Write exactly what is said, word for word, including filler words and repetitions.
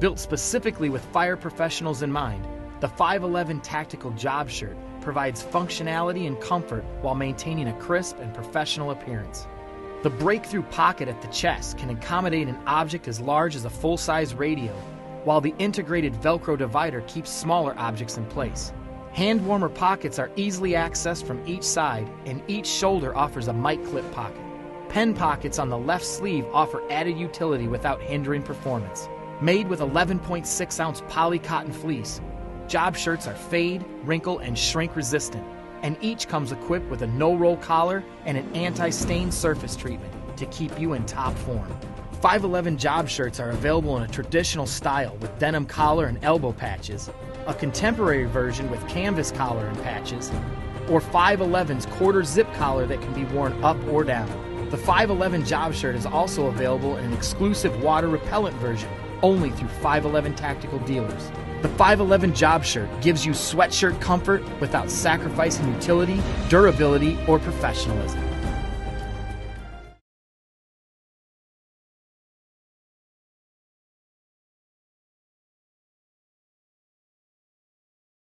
Built specifically with fire professionals in mind, the five eleven Tactical Job Shirt provides functionality and comfort while maintaining a crisp and professional appearance. The breakthrough pocket at the chest can accommodate an object as large as a full-size radio, while the integrated Velcro divider keeps smaller objects in place. Hand warmer pockets are easily accessed from each side, and each shoulder offers a mic clip pocket. Pen pockets on the left sleeve offer added utility without hindering performance. Made with eleven point six ounce poly cotton fleece, job shirts are fade, wrinkle, and shrink resistant, and each comes equipped with a no-roll collar and an anti-stain surface treatment to keep you in top form. five eleven job shirts are available in a traditional style with denim collar and elbow patches, a contemporary version with canvas collar and patches, or five eleven's quarter zip collar that can be worn up or down. The five eleven job shirt is also available in an exclusive water-repellent version only through five eleven Tactical dealers. The five eleven job shirt gives you sweatshirt comfort without sacrificing utility, durability, or professionalism.